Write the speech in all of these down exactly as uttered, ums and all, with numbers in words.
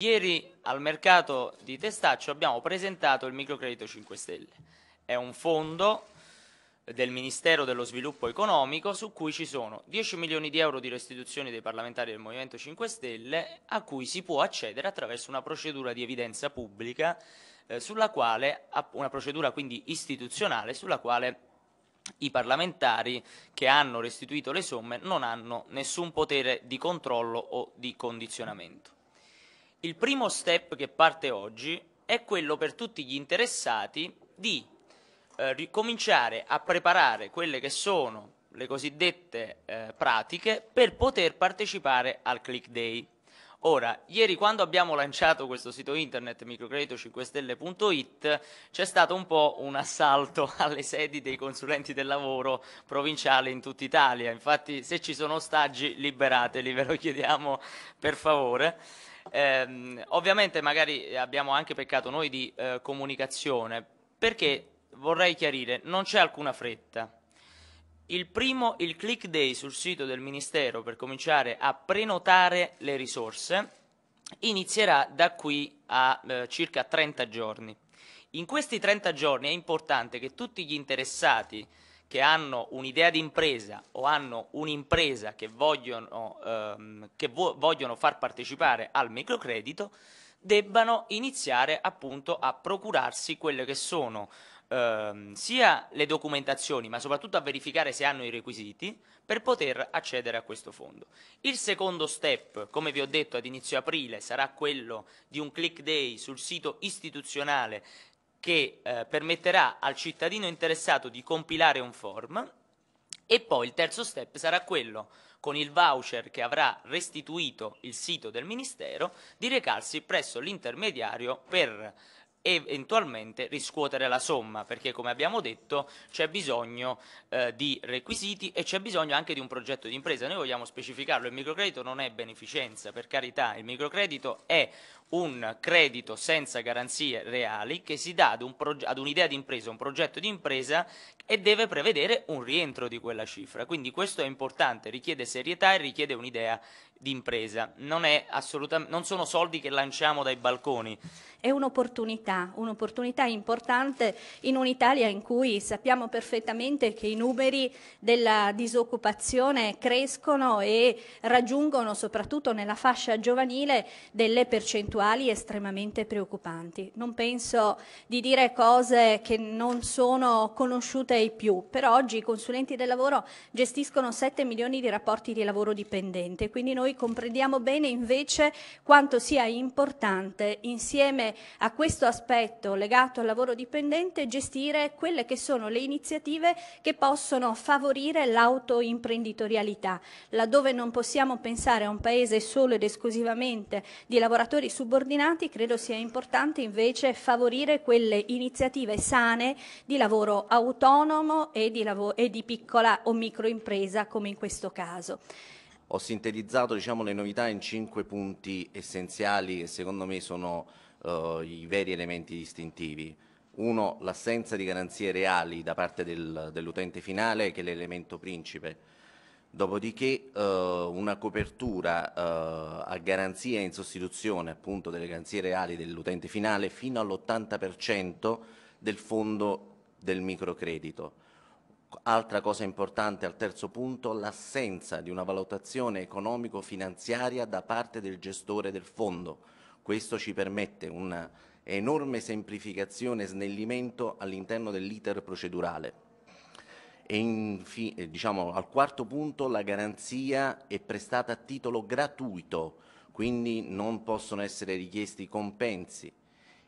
Ieri al mercato di Testaccio abbiamo presentato il microcredito cinque stelle. È un fondo del Ministero dello Sviluppo Economico su cui ci sono dieci milioni di euro di restituzioni dei parlamentari del Movimento cinque stelle a cui si può accedere attraverso una procedura di evidenza pubblica, eh, sulla quale, una procedura quindi istituzionale sulla quale i parlamentari che hanno restituito le somme non hanno nessun potere di controllo o di condizionamento. Il primo step che parte oggi è quello per tutti gli interessati di eh, ricominciare a preparare quelle che sono le cosiddette eh, pratiche per poter partecipare al Click Day. Ora, ieri quando abbiamo lanciato questo sito internet microcredito cinque stelle punto it c'è stato un po' un assalto alle sedi dei consulenti del lavoro provinciale in tutta Italia. Infatti, se ci sono ostaggi, liberateli, ve lo chiediamo per favore. Eh, ovviamente magari abbiamo anche peccato noi di eh, comunicazione, perché vorrei chiarire, non c'è alcuna fretta. Il primo, il Click Day sul sito del Ministero per cominciare a prenotare le risorse, inizierà da qui a eh, circa trenta giorni. In questi trenta giorni è importante che tutti gli interessati che hanno un'idea di impresa o hanno un'impresa che vogliono, ehm, che vogliono far partecipare al microcredito debbano iniziare appunto a procurarsi quelle che sono ehm, sia le documentazioni ma soprattutto a verificare se hanno i requisiti per poter accedere a questo fondo. Il secondo step, come vi ho detto ad inizio aprile, sarà quello di un Click Day sul sito istituzionale che eh, permetterà al cittadino interessato di compilare un form, e poi il terzo step sarà quello, con il voucher che avrà restituito il sito del Ministero, di recarsi presso l'intermediario per eventualmente riscuotere la somma, perché come abbiamo detto c'è bisogno eh, di requisiti e c'è bisogno anche di un progetto di impresa. Noi vogliamo specificarlo, il microcredito non è beneficenza, per carità, il microcredito è un credito senza garanzie reali che si dà ad, un ad un'idea di impresa, un progetto di impresa, e deve prevedere un rientro di quella cifra, quindi questo è importante, richiede serietà e richiede un'idea di impresa, non, è assolutamente, non sono soldi che lanciamo dai balconi. È un'opportunità, un'opportunità importante in un'Italia in cui sappiamo perfettamente che i numeri della disoccupazione crescono e raggiungono soprattutto nella fascia giovanile delle percentuali estremamente preoccupanti. Non penso di dire cose che non sono conosciute ai più, però oggi i consulenti del lavoro gestiscono sette milioni di rapporti di lavoro dipendente, quindi noi comprendiamo bene invece quanto sia importante insieme a questo aspetto legato al lavoro dipendente gestire quelle che sono le iniziative che possono favorire l'autoimprenditorialità, laddove non possiamo pensare a un paese solo ed esclusivamente di lavoratori subordinati. Credo sia importante invece favorire quelle iniziative sane di lavoro autonomo e di, lav- e di piccola o microimpresa come in questo caso. Ho sintetizzato, diciamo, le novità in cinque punti essenziali che secondo me sono Uh, i veri elementi distintivi. Uno, l'assenza di garanzie reali da parte del, dell'utente finale, che è l'elemento principe. Dopodiché uh, una copertura uh, a garanzia in sostituzione appunto delle garanzie reali dell'utente finale fino all'ottanta per cento del fondo del microcredito. Altra cosa importante al terzo punto, l'assenza di una valutazione economico-finanziaria da parte del gestore del fondo. Questo ci permette un'enorme semplificazione e snellimento all'interno dell'iter procedurale. E infine, diciamo, al quarto punto, la garanzia è prestata a titolo gratuito, quindi non possono essere richiesti compensi.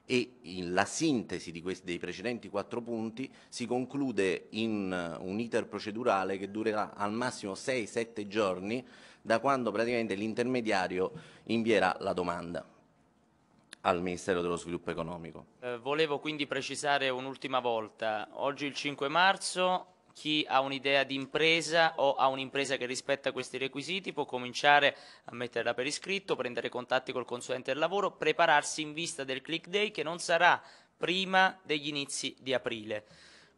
E la sintesi di questi, dei precedenti quattro punti si conclude in un iter procedurale che durerà al massimo sei sette giorni da quando praticamente l'intermediario invierà la domanda al Ministero dello Sviluppo Economico. Eh, volevo quindi precisare un'ultima volta, oggi il cinque marzo chi ha un'idea di impresa o ha un'impresa che rispetta questi requisiti può cominciare a metterla per iscritto, prendere contatti col consulente del lavoro, prepararsi in vista del Click Day che non sarà prima degli inizi di aprile.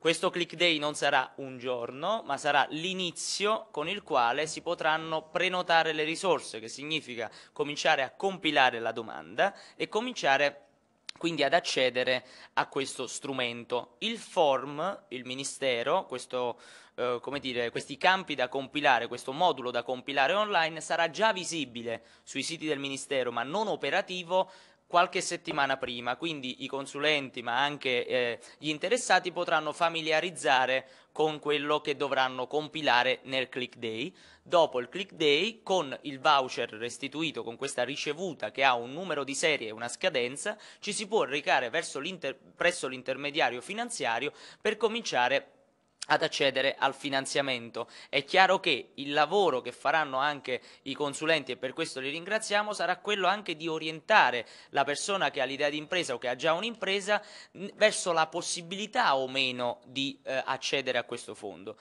Questo Click Day non sarà un giorno, ma sarà l'inizio con il quale si potranno prenotare le risorse, che significa cominciare a compilare la domanda e cominciare quindi ad accedere a questo strumento. Il form, il Ministero, questo, eh, come dire, questi campi da compilare, questo modulo da compilare online sarà già visibile sui siti del Ministero, ma non operativo, qualche settimana prima, quindi i consulenti ma anche eh, gli interessati potranno familiarizzare con quello che dovranno compilare nel Click Day. Dopo il Click Day, con il voucher restituito, con questa ricevuta che ha un numero di serie e una scadenza, ci si può recare verso l'inter- presso l'intermediario finanziario per cominciare ad accedere al finanziamento. È chiaro che il lavoro che faranno anche i consulenti, e per questo li ringraziamo, sarà quello anche di orientare la persona che ha l'idea di impresa o che ha già un'impresa verso la possibilità o meno di eh, accedere a questo fondo.